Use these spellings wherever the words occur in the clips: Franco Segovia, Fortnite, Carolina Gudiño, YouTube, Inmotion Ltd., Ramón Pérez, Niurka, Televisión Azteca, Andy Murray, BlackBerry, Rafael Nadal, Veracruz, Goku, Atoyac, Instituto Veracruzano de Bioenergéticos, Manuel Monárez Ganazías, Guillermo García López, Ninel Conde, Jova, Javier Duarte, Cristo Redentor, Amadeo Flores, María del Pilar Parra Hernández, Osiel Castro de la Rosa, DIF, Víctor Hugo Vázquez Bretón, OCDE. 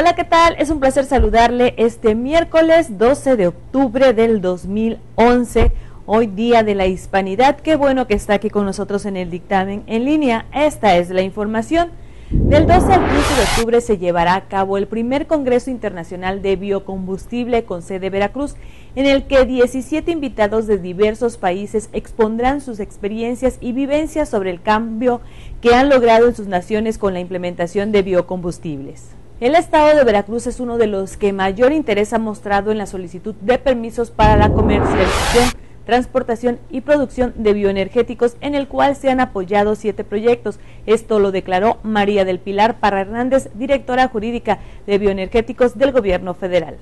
Hola, ¿qué tal? Es un placer saludarle este miércoles 12 de octubre del 2011, hoy día de la Hispanidad. Qué bueno que está aquí con nosotros en el dictamen en línea. Esta es la información. Del 12 al 15 de octubre se llevará a cabo el primer Congreso Internacional de Biocombustible con sede Veracruz, en el que 17 invitados de diversos países expondrán sus experiencias y vivencias sobre el cambio que han logrado en sus naciones con la implementación de biocombustibles. El estado de Veracruz es uno de los que mayor interés ha mostrado en la solicitud de permisos para la comercialización, transportación y producción de bioenergéticos, en el cual se han apoyado 7 proyectos. Esto lo declaró María del Pilar Parra Hernández, directora jurídica de bioenergéticos del gobierno federal.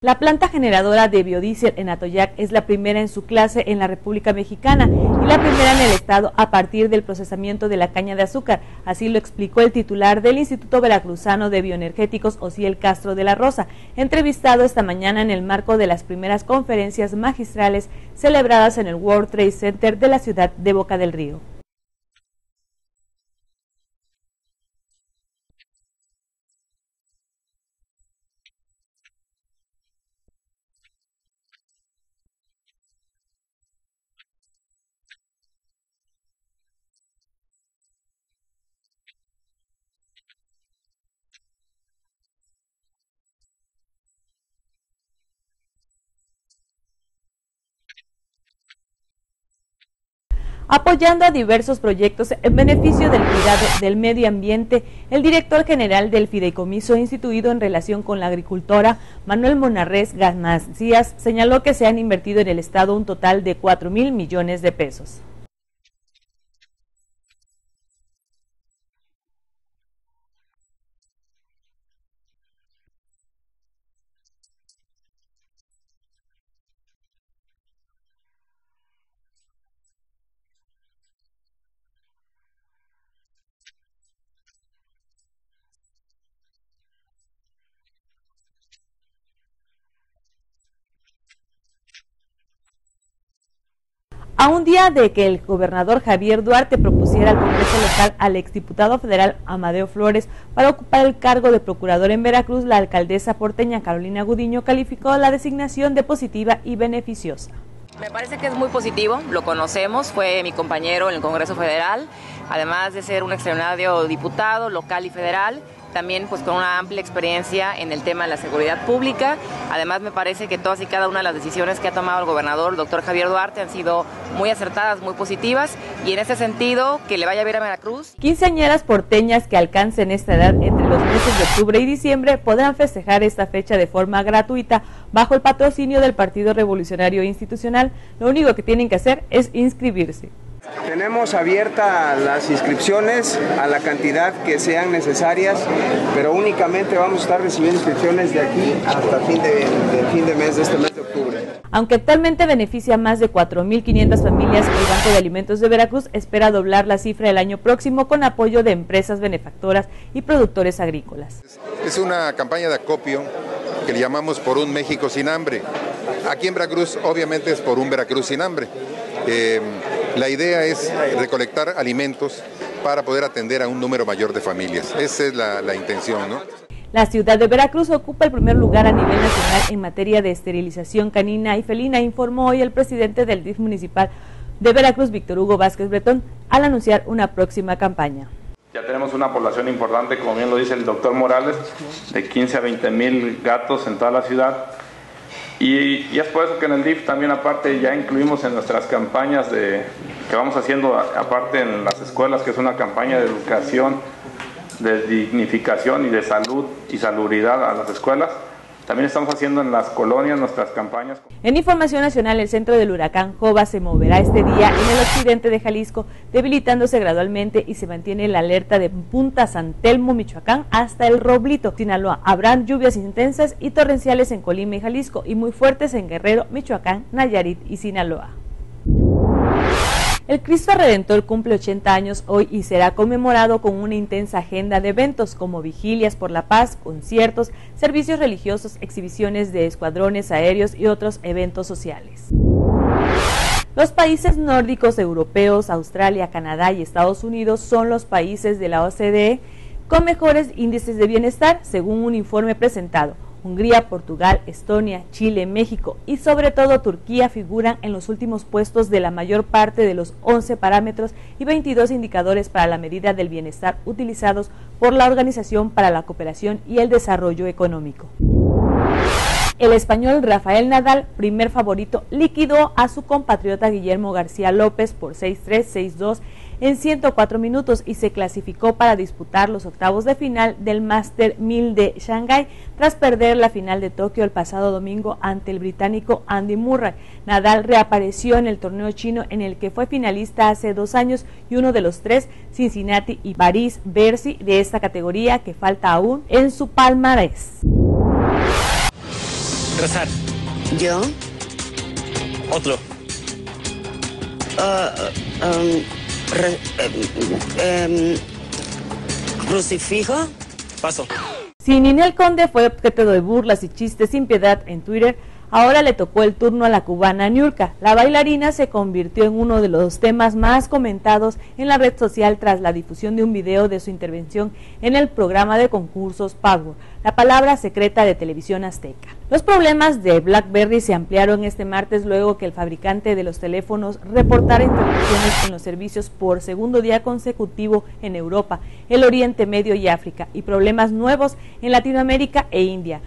La planta generadora de biodiesel en Atoyac es la primera en su clase en la República Mexicana y la primera en el estado a partir del procesamiento de la caña de azúcar, así lo explicó el titular del Instituto Veracruzano de Bioenergéticos, Osiel Castro de la Rosa, entrevistado esta mañana en el marco de las primeras conferencias magistrales celebradas en el World Trade Center de la ciudad de Boca del Río. Apoyando a diversos proyectos en beneficio del cuidado del medio ambiente, el director general del fideicomiso instituido en relación con la agricultora, Manuel Monárez Ganazías, señaló que se han invertido en el estado un total de 4,000 millones de pesos. A un día de que el gobernador Javier Duarte propusiera al Congreso local al exdiputado federal Amadeo Flores para ocupar el cargo de procurador en Veracruz, la alcaldesa porteña Carolina Gudiño calificó la designación de positiva y beneficiosa. Me parece que es muy positivo, lo conocemos, fue mi compañero en el Congreso Federal, además de ser un extraordinario diputado local y federal, también pues con una amplia experiencia en el tema de la seguridad pública. Además me parece que todas y cada una de las decisiones que ha tomado el gobernador, el doctor Javier Duarte, han sido muy acertadas, muy positivas, y en ese sentido que le vaya a ver a Veracruz. Quinceañeras porteñas que alcancen esta edad entre los meses de octubre y diciembre podrán festejar esta fecha de forma gratuita bajo el patrocinio del Partido Revolucionario Institucional. Lo único que tienen que hacer es inscribirse. Tenemos abiertas las inscripciones a la cantidad que sean necesarias, pero únicamente vamos a estar recibiendo inscripciones de aquí hasta fin de mes de este mes de octubre. Aunque actualmente beneficia a más de 4,500 familias, el Banco de Alimentos de Veracruz espera doblar la cifra el año próximo con apoyo de empresas benefactoras y productores agrícolas. Es una campaña de acopio que le llamamos Por un México sin hambre. Aquí en Veracruz obviamente es Por un Veracruz sin hambre. La idea es recolectar alimentos para poder atender a un número mayor de familias. Esa es la intención, ¿no? La ciudad de Veracruz ocupa el primer lugar a nivel nacional en materia de esterilización canina y felina, informó hoy el presidente del DIF municipal de Veracruz, Víctor Hugo Vázquez Bretón, al anunciar una próxima campaña. Ya tenemos una población importante, como bien lo dice el doctor Morales, de 15 a 20 mil gatos en toda la ciudad. Y es por eso que en el DIF también aparte ya incluimos en nuestras campañas que vamos haciendo aparte en las escuelas, que es una campaña de educación, de dignificación y de salud y salubridad a las escuelas. También estamos haciendo en las colonias nuestras campañas. En información nacional, el centro del huracán Jova se moverá este día en el occidente de Jalisco, debilitándose gradualmente, y se mantiene la alerta de Punta San Telmo, Michoacán, hasta El Roblito, Sinaloa. Habrán lluvias intensas y torrenciales en Colima y Jalisco, y muy fuertes en Guerrero, Michoacán, Nayarit y Sinaloa. El Cristo Redentor cumple 80 años hoy y será conmemorado con una intensa agenda de eventos como vigilias por la paz, conciertos, servicios religiosos, exhibiciones de escuadrones aéreos y otros eventos sociales. Los países nórdicos, europeos, Australia, Canadá y Estados Unidos son los países de la OCDE con mejores índices de bienestar, según un informe presentado. Hungría, Portugal, Estonia, Chile, México y sobre todo Turquía figuran en los últimos puestos de la mayor parte de los 11 parámetros y 22 indicadores para la medida del bienestar utilizados por la Organización para la Cooperación y el Desarrollo Económico. El español Rafael Nadal, primer favorito, liquidó a su compatriota Guillermo García López por 6-3, 6-2 en 104 minutos y se clasificó para disputar los octavos de final del Master 1000 de Shanghái tras perder la final de Tokio el pasado domingo ante el británico Andy Murray. Nadal reapareció en el torneo chino en el que fue finalista hace 2 años y uno de los 3, Cincinnati y París Bercy, de esta categoría que falta aún en su palmarés. Rezar. ¿Yo? Otro. ¿Crucifijo? Paso. Si Ninel Conde fue objeto de burlas y chistes sin piedad en Twitter, ahora le tocó el turno a la cubana Niurka. La bailarina se convirtió en uno de los temas más comentados en la red social tras la difusión de un video de su intervención en el programa de concursos Power, la palabra secreta de Televisión Azteca. Los problemas de BlackBerry se ampliaron este martes luego que el fabricante de los teléfonos reportara interrupciones en los servicios por segundo día consecutivo en Europa, el Oriente Medio y África, y problemas nuevos en Latinoamérica e India.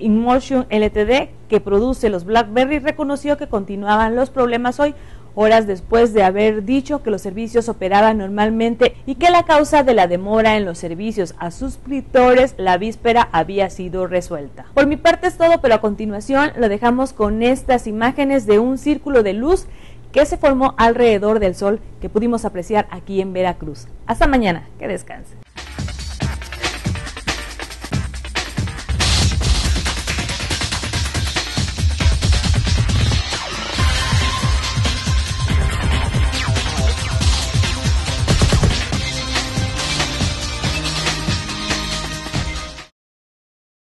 Inmotion Ltd, que produce los BlackBerry, reconoció que continuaban los problemas hoy, horas después de haber dicho que los servicios operaban normalmente y que la causa de la demora en los servicios a suscriptores la víspera había sido resuelta. Por mi parte es todo, pero a continuación lo dejamos con estas imágenes de un círculo de luz que se formó alrededor del sol que pudimos apreciar aquí en Veracruz. Hasta mañana, que descanse.